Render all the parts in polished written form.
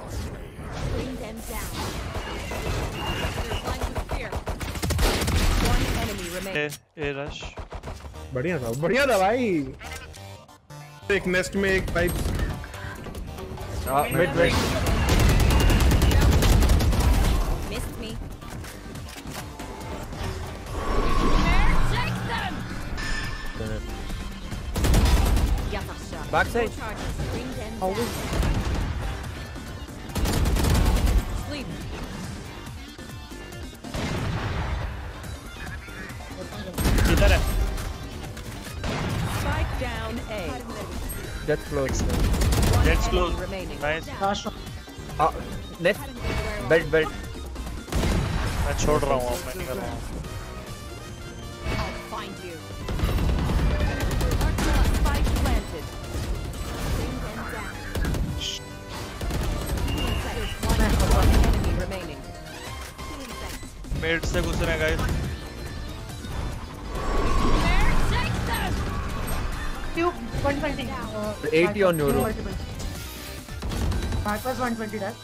Bring them down. There's one with fear. One enemy remains. Rush. बढ़िया था भाई. एक नेस्ट में एक pipe. Mid range. Missed me. Take them. Backside. Always. Spike down A. That's close. That's close. Nice. Left. Belt. I'm short round. I'll find you. Spike planted. One enemy remaining. Mid se ghus rahe hain guys. You 120. 80 on Euro. 5 plus 120 tag.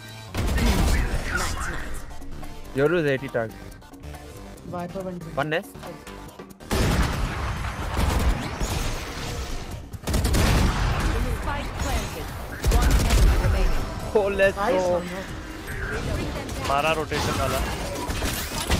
Euro is 80 tag. Viper 120. One nest. Oh, let's go. Mara rotation वाला.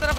तरफ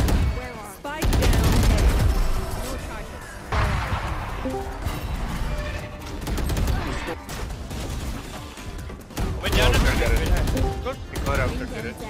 दोनों shot करेंगे ना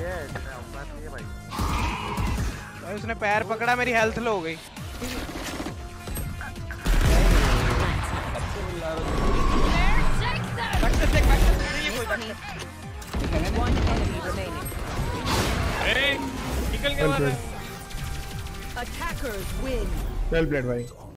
ये भाई उसने पैर पकड़ा मेरी हेल्थ लो हो गई निकल गया अटैकर्स विन वेल प्लेड भाई